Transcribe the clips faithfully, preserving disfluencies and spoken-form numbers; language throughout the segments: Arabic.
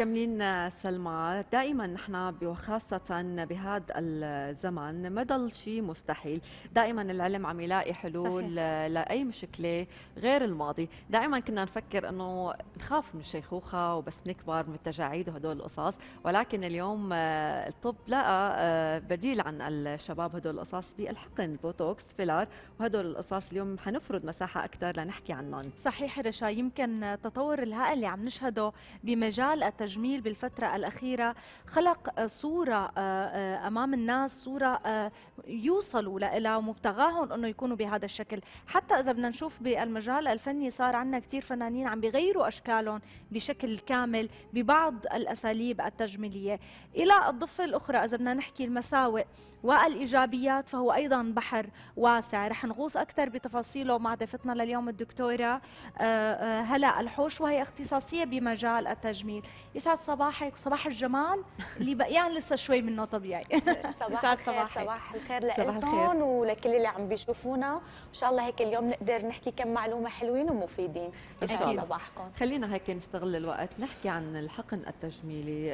مكملين سلمى، دائما نحن وخاصة بهذا الزمن ما ضل شيء مستحيل، دائما العلم عم يلاقي حلول صحيح. لأي مشكلة غير الماضي، دائما كنا نفكر انه نخاف من الشيخوخة وبس نكبر من التجاعيد وهدول القصص، ولكن اليوم الطب لقى بديل عن الشباب هدول القصص بالحقن، بوتوكس، فيلر، وهدول القصص اليوم حنفرض مساحة أكثر لنحكي عنهم. صحيح رشا، يمكن تطور الهائل اللي عم نشهده بمجال التجميل بالفترة الأخيرة خلق صورة أمام الناس، صورة يوصلوا لها ومبتغاهم أنه يكونوا بهذا الشكل. حتى إذا بدنا نشوف بالمجال الفني صار عندنا كتير فنانين عم بيغيروا أشكالهم بشكل كامل ببعض الأساليب التجميلية. إلى الضفة الأخرى إذا بدنا نحكي المساوئ والإيجابيات فهو أيضا بحر واسع، رح نغوص أكثر بتفاصيله مع ضيفتنا لليوم الدكتورة هلا الحوش، وهي اختصاصية بمجال التجميل. يسعد صباحك وصباح الجمال اللي بقيان لسه شوي منه طبيعي. صباح الخير، صباح الخير لكم ولكل اللي عم بيشوفونا، ان شاء الله هيك اليوم نقدر نحكي كم معلومه حلوين ومفيدين. يسعد صباحكم. خلينا هيك نستغل الوقت نحكي عن الحقن التجميلي،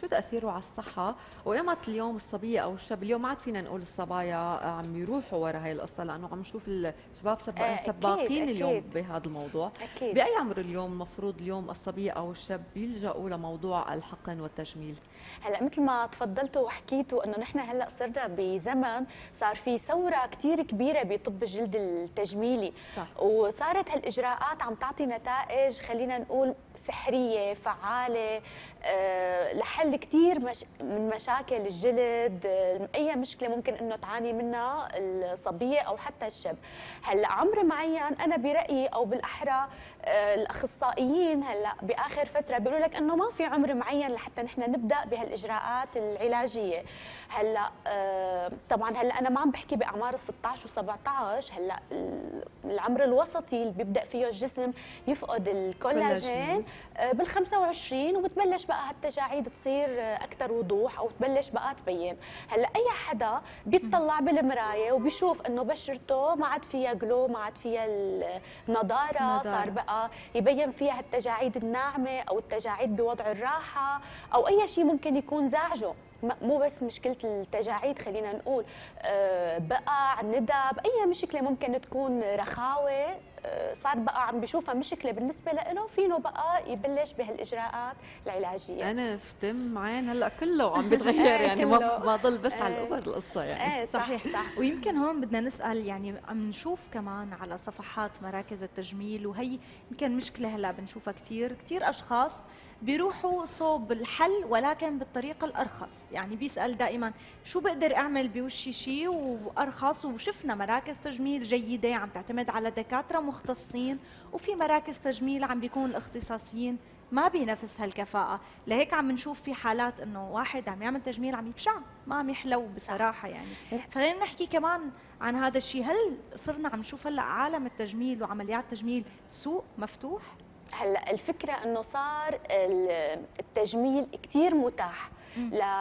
شو تاثيره على الصحه، ويمت اليوم الصبيه او الشاب، اليوم ما عاد فينا نقول الصبايا عم يروحوا ورا هي القصه لانه عم نشوف الشباب سباقين اليوم بهذا الموضوع. أكيد. باي عمر اليوم المفروض اليوم الصبيه او الشاب بيلجأوا لموضوع الحقن والتجميل؟ هلا مثل ما تفضلتوا وحكيتوا انه نحن هلا صرنا بزمن صار في ثوره كثير كبيره بطب الجلد التجميلي، صح. وصارت هالاجراءات عم تعطي نتائج خلينا نقول سحريه، فعاله أه لحل كثير مش من مشاكل الجلد، اي مشكله ممكن انه تعاني منها الصبيه او حتى الشاب. هلا عمر معين انا برايي او بالاحرى أه الاخصائيين هلا باخر فتره بيقولوا لك انه ما في عمر معين لحتى نحن نبدا بهالاجراءات العلاجيه. هلا أه طبعا هلا انا ما عم بحكي باعمار ستة عشر وسبعة عشر، هلا العمر الوسطي اللي بيبدا فيه الجسم يفقد الكولاجين أه بال خمسة وعشرين وبتبلش بقى هالتجاعيد تصير اكثر وضوح او بتبلش بقى تبين. هلا اي حدا بيطلع بالمرايه وبيشوف انه بشرته ما عاد فيها جلو، ما عاد فيها النضاره، صار بقى يبين فيها هالتجاعيد الناعمه او التجاعيد بوضع الراحه او اي شيء ممكن يكون زعجه، مو بس مشكله التجاعيد خلينا نقول أه بقع، ندب، اي مشكله ممكن تكون رخاوه أه صار بقى عم بشوفها مشكله بالنسبه له، فينه بقى يبلش بهالاجراءات العلاجيه. انا فتم معين هلا كله عم بيتغير يعني ما ضل بس على الأبد القصه يعني. صحيح صح. ويمكن هون بدنا نسال، يعني عم نشوف كمان على صفحات مراكز التجميل، وهي يمكن مشكله هلا بنشوفها كثير كثير اشخاص بيروحوا صوب الحل ولكن بالطريقه الارخص، يعني بيسال دائما شو بقدر اعمل بوشي شيء وارخص، وشفنا مراكز تجميل جيده عم تعتمد على دكاتره مختصين، وفي مراكز تجميل عم بيكون الاختصاصيين ما بنفس هالكفاءه، لهيك عم نشوف في حالات انه واحد عم يعمل تجميل عم يبشع ما عم يحلو بصراحه يعني. خلينا نحكي كمان عن هذا الشيء، هل صرنا عم نشوف هلا عالم التجميل وعمليات التجميل سوق مفتوح؟ هلا الفكره انه صار التجميل كثير متاح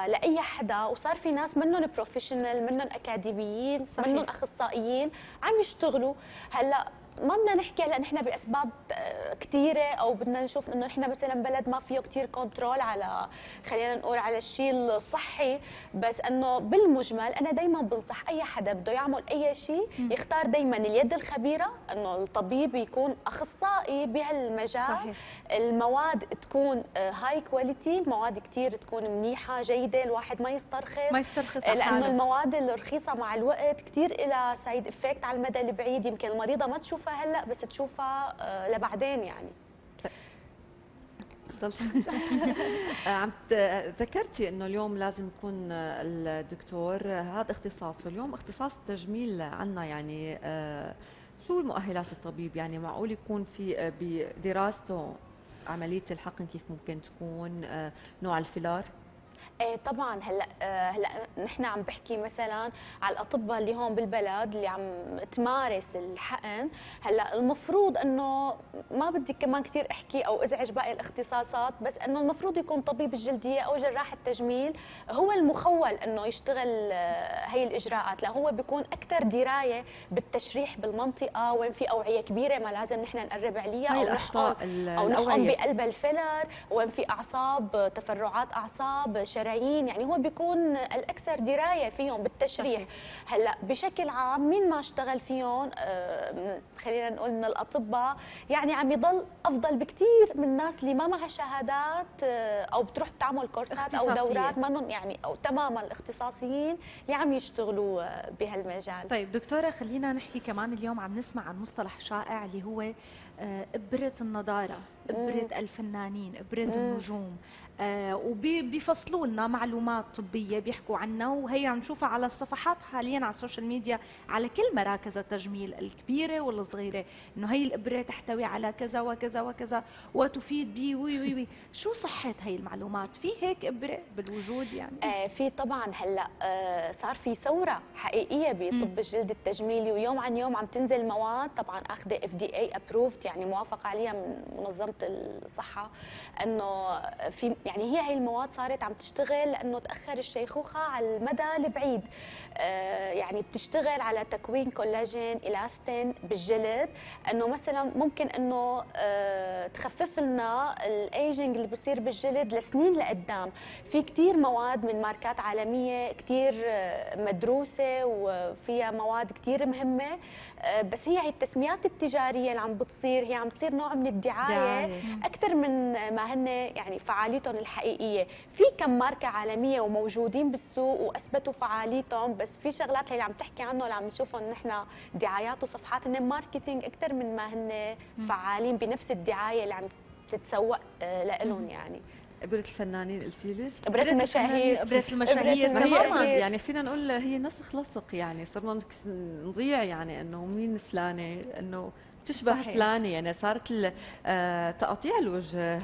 لاي حدا، وصار في ناس منهم بروفيشنال، منهم اكاديميين، منهم اخصائيين عم يشتغلوا. هلا ما بدنا نحكي هلا نحن باسباب كثيره او بدنا نشوف انه نحن مثلا بلد ما فيه كثير كنترول على خلينا نقول على الشيء الصحي، بس انه بالمجمل انا دائما بنصح اي حدا بده يعمل اي شيء يختار دائما اليد الخبيره، انه الطبيب يكون اخصائي بهالمجال. صحيح. المواد تكون هاي كواليتي، المواد كثير تكون منيحه جيده، الواحد ما يسترخص ما يسترخص لانه المواد الرخيصه مع الوقت كثير لها سايد افكت على المدى البعيد، يمكن المريضه ما تشوفها هلا بس تشوفها لبعدين يعني. عم ذكرتي انه اليوم لازم يكون الدكتور هذا اختصاصه، اليوم اختصاص التجميل عندنا يعني شو مؤهلات الطبيب؟ يعني معقول يكون في بدراسته عمليه الحقن كيف ممكن تكون، نوع الفيلر؟ ايه طبعا. هلا هلا نحن عم بحكي مثلا على الاطباء اللي هون بالبلد اللي عم تمارس الحقن. هلا المفروض انه ما بدي كمان كثير احكي او ازعج باقي الاختصاصات، بس انه المفروض يكون طبيب الجلديه او جراح التجميل هو المخول انه يشتغل هي الاجراءات، لا هو بيكون اكثر درايه بالتشريح بالمنطقه، وين في اوعيه كبيره ما لازم نحن نقرب عليها او نحقن او نحقن بقلب الفلر، وين في اعصاب تفرعات اعصاب شرايين، يعني هو بيكون الاكثر درايه فيهم بالتشريح. هلا بشكل عام مين ما اشتغل فيهم آه خلينا نقول من الاطباء يعني عم يضل افضل بكثير من الناس اللي ما معها شهادات آه او بتروح بتعمل كورسات او دورات منهم يعني او تماما الاختصاصيين اللي عم يشتغلوا آه بهالمجال. طيب دكتوره خلينا نحكي كمان، اليوم عم نسمع عن مصطلح شائع اللي هو آه ابره النضاره، ابره مم. الفنانين، ابره مم. النجوم، آه وبيفصلوا لنا معلومات طبيه بيحكوا عنها، وهي عم نشوفها على الصفحات حاليا على السوشيال ميديا على كل مراكز التجميل الكبيره والصغيره، انه هي الابره تحتوي على كذا وكذا وكذا وتفيد بي وي وي وي. شو صحه هي المعلومات؟ في هيك ابره بالوجود يعني؟ آه في طبعا. هلا آه صار في ثوره حقيقيه بطب الجلد التجميلي، ويوم عن يوم عم تنزل مواد طبعا اخذه اف دي اي ابروفد يعني موافق عليها من منظمه الصحه، انه في يعني هي هي المواد صارت عم تشتغل لانه تاخر الشيخوخه على المدى البعيد. آه يعني بتشتغل على تكوين كولاجين إلاستين بالجلد، انه مثلا ممكن انه آه تخفف لنا الايجنج اللي بصير بالجلد لسنين لقدام. في كثير مواد من ماركات عالميه كثير مدروسه وفيها مواد كثير مهمه، آه بس هي هي التسميات التجاريه اللي عم بتصير هي عم تصير نوع من الدعايه اكثر من ما هن يعني فعاليتهم الحقيقيه. في كم ماركه عالميه وموجودين بالسوق واثبتوا فعاليتهم، بس في شغلات هي اللي عم تحكي عنه اللي عم نشوفهم نحن دعايات وصفحات هن ماركتينج اكثر من ما هن فعالين بنفس الدعايه اللي عم تتسوق لهم. يعني ابره الفنانين قلتي لي، ابره المشاهير، ابره المشاهير تماما، يعني فينا نقول هي نسخ لصق، يعني صرنا نضيع يعني انه مين فلانه انه تشبه فلانه، يعني صارت تقطيع الوجه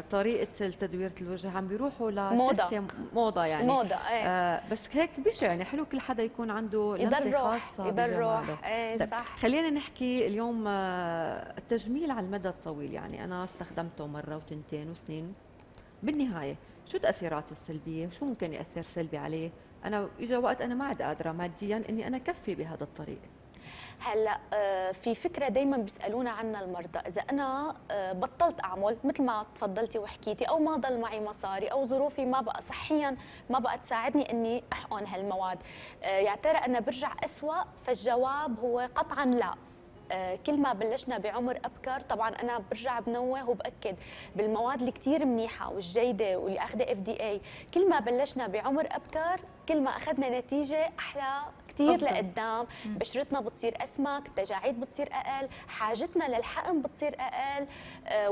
طريقه تدويره الوجه عم بيروحوا لسيستم موضه يعني موضه ايه. آه بس هيك بشع يعني حلو كل حدا يكون عنده لمسه خاصه يضر ايه صح. خلينا نحكي اليوم التجميل على المدى الطويل، يعني انا استخدمته مره وتنتين وسنين، بالنهايه شو تاثيراته السلبيه؟ شو ممكن ياثر سلبي عليه؟ انا اجى وقت انا ما عاد قادره ماديا اني انا كفي بهذا الطريق. هلا في فكره دائما بيسالونا عنها المرضى، اذا انا بطلت اعمل مثل ما تفضلتي وحكيتي او ما ضل معي مصاري او ظروفي ما بقى صحيا ما بقى تساعدني اني احقن هالمواد، يا ترى انا برجع اسوء؟ فالجواب هو قطعا لا. كل ما بلشنا بعمر ابكر طبعا انا برجع بنوه وباكد بالمواد اللي كثير منيحه والجيده واللي اخذها اف دي اي، كل ما بلشنا بعمر ابكر كل ما اخذنا نتيجه احلى كثير لقدام، بشرتنا بتصير اسمك، التجاعيد بتصير اقل، حاجتنا للحقن بتصير اقل،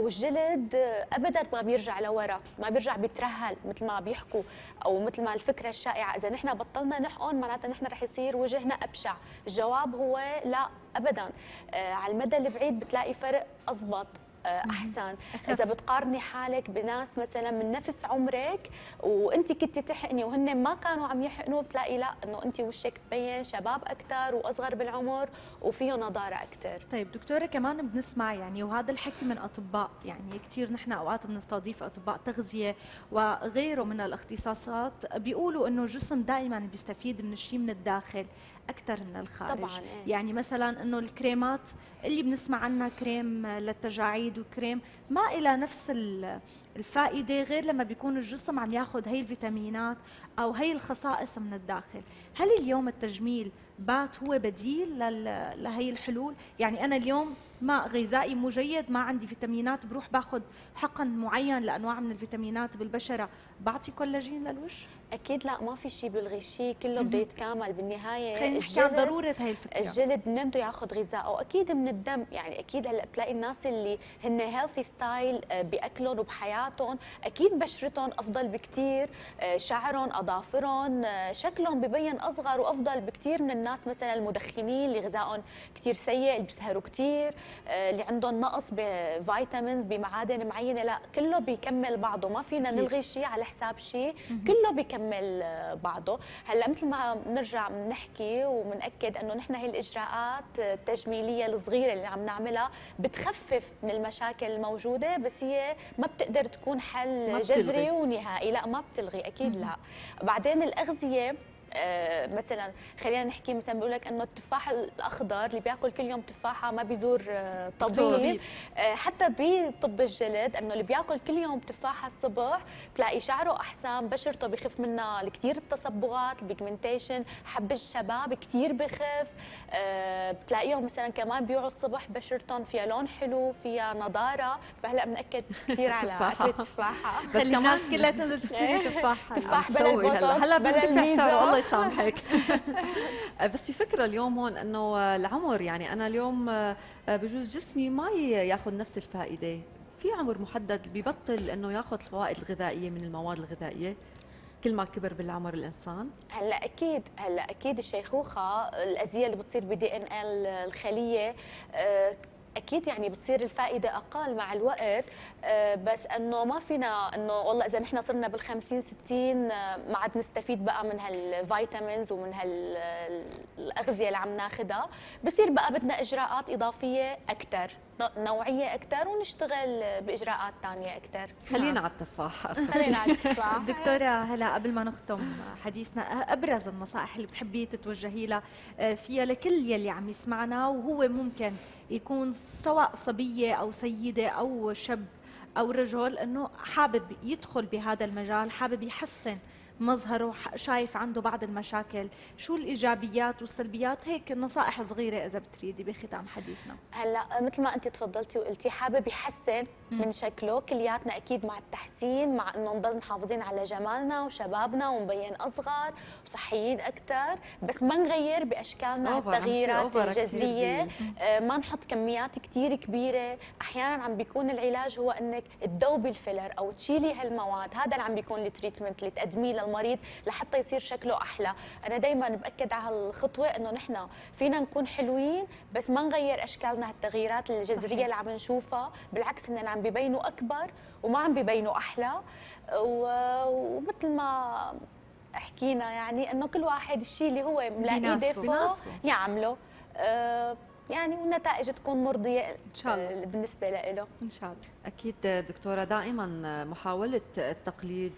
والجلد ابدا ما بيرجع لورا، ما بيرجع بيترهل مثل ما بيحكوا او مثل ما الفكره الشائعه اذا نحن بطلنا نحقن معناتها نحن رح يصير وجهنا ابشع، الجواب هو لا ابدا. آه على المدى البعيد بتلاقي فرق اضبط احسن. اذا بتقارني حالك بناس مثلا من نفس عمرك وانت كنتي تحقني وهن ما كانوا عم يحقنوا بتلاقي لا انه انت وشك مبين شباب اكثر واصغر بالعمر وفيه نضاره اكثر. طيب دكتوره كمان بنسمع يعني وهذا الحكي من اطباء، يعني كثير نحن اوقات بنستضيف اطباء تغذيه وغيره من الاختصاصات بيقولوا انه الجسم دائما بيستفيد من الشيء من الداخل اكثر من الخارج طبعاً. يعني مثلا انه الكريمات اللي بنسمع عنها كريم للتجاعيد وكريم ما إلى نفس الفائده غير لما بيكون الجسم عم ياخذ هي الفيتامينات او هي الخصائص من الداخل. هل اليوم التجميل بات هو بديل لهي الحلول؟ يعني انا اليوم ما غذائي مجيد، ما عندي فيتامينات، بروح باخذ حقن معين لانواع من الفيتامينات بالبشره، بعطي كولاجين للوجه؟ اكيد لا، ما في شيء بالغشي كله بده يتكامل بالنهايه. خلينا نحكي عن ضروره هي الفكره. الجلد منين بده ياخذ غذائه؟ اكيد من الدم، يعني اكيد هلا بتلاقي الناس اللي هن هيلثي ستايل باكلهم وبحياتهم اكيد بشرتهم افضل بكثير، شعرهم، اظافرهم، شكلهم ببين اصغر وافضل بكثير من الناس الناس مثلا المدخنين اللي غذائهم كثير سيء، اللي بيسهروا كثير، اللي عندهم نقص بفيتامينز بمعادن معينه، لا كله بيكمل بعضه، ما فينا نلغي شيء على حساب شيء، كله بيكمل بعضه. هلا مثل ما بنرجع بنحكي وبنأكد انه نحن هي الاجراءات التجميليه الصغيره اللي عم نعملها بتخفف من المشاكل الموجوده، بس هي ما بتقدر تكون حل جذري ونهائي، لا ما بتلغي اكيد لا. بعدين الاغذيه أه مثلا خلينا نحكي، مثلا بيقول لك انه التفاح الاخضر اللي بياكل كل يوم تفاحه ما بيزور طبيب، أه حتى بطب الجلد انه اللي بياكل كل يوم تفاحه الصبح بتلاقي شعره احسن، بشرته بخف منها كثير التصبغات، البيجمنتيشن، حب الشباب كثير بخف، أه بتلاقيهم مثلا كمان بيوعوا الصبح بشرتهم فيها لون حلو، فيها نضاره. فهلا بنأكد كثير على اكل التفاحه، بس الناس كلها تنزل تشتري تفاحه، تفاح بلا البطاطس بلا الميزه، الله يسامحك. بس في فكره اليوم هون انه العمر، يعني انا اليوم بجوز جسمي ما ياخذ نفس الفائده، في عمر محدد ببطل انه ياخذ الفوائد الغذائيه من المواد الغذائيه كل ما كبر بالعمر الانسان. هلا اكيد، هلا اكيد الشيخوخه، الاذيه اللي بتصير بدي ان ال الخليه أه اكيد يعني بتصير الفائده اقل مع الوقت، بس انه ما فينا انه والله اذا نحن صرنا بالخمسين ستين ما عاد نستفيد بقى من هالفيتامينز ومن هالاغذيه اللي عم ناخذها، بصير بقى بدنا اجراءات اضافيه اكثر، نوعيه اكثر، ونشتغل باجراءات ثانيه اكثر. خلينا على التفاح. خلينا على التفاح. دكتوره هلا، قبل ما نختم حديثنا، ابرز النصائح اللي بتحبي تتوجهي لها فيها لكل يلي عم يسمعنا، وهو ممكن يكون سواء صبية أو سيدة أو شاب أو رجل أنه حابب يدخل بهذا المجال، حابب يحسن مظهره، شايف عنده بعض المشاكل، شو الإيجابيات والسلبيات، هيك نصائح صغيرة إذا بتريدي بختام حديثنا؟ هلا مثل ما أنت تفضلتي وقلتي، حابب يحسن من شكله، كلياتنا أكيد مع التحسين، مع إنه نضل محافظين على جمالنا وشبابنا ونبين أصغر وصحيين أكثر، بس ما نغير بأشكالنا التغييرات الجذرية، ما نحط كميات كثير كبيرة. أحيانا عم بيكون العلاج هو إنك تذوبي الفيلر أو تشيلي هالمواد، هذا اللي عم بيكون التريتمنت اللي تقدميه المريض لحتى يصير شكله احلى. انا دائما باكد على هالخطوه انه نحن فينا نكون حلوين بس ما نغير اشكالنا، هالتغييرات الجذريه اللي عم نشوفها بالعكس اننا عم ببينوا اكبر وما عم ببينوا احلى. ومثل ما حكينا يعني انه كل واحد الشيء اللي هو ملاقيه دفه يعمله، أه يعني والنتائج تكون مرضيه ان شاء الله بالنسبه له. ان شاء الله. اكيد دكتوره، دائما محاوله التقليد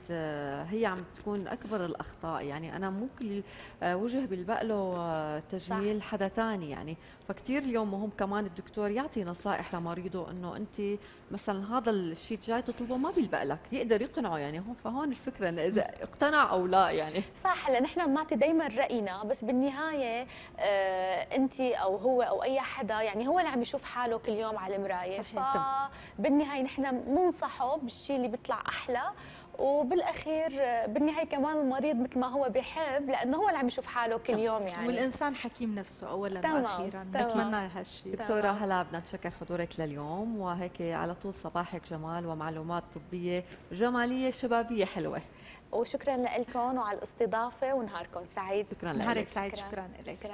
هي عم تكون اكبر الاخطاء، يعني انا مو كل وجه بيلبق له تجميل حدا ثاني، يعني فكثير اليوم مهم كمان الدكتور يعطي نصائح لمريضه انه انت مثلا هذا الشيء جاي تطلبه ما بيلبق لك، يقدر يقنعه يعني. هون فهون الفكره انه اذا اقتنع او لا يعني. صح، هلا نحن بنعطي دائما راينا، بس بالنهايه انت او هو او اي حدا يعني هو اللي عم يشوف حاله كل يوم على المرايه، فبالنهايه نحن بننصحه بالشيء اللي بيطلع احلى، وبالاخير بالنهايه كمان المريض مثل ما هو بيحب، لانه هو اللي عم يشوف حاله كل يوم يعني. والانسان حكيم نفسه اولا واخيرا، بتمنى هالشيء. دكتوره هلا، بدنا نتشكر حضورك لليوم، وهيك على طول صباحك جمال ومعلومات طبيه جماليه شبابيه حلوه، وشكرا لكم وعلى الاستضافه، ونهاركم سعيد. شكرا لك. نهارك سعيد. شكرا لك.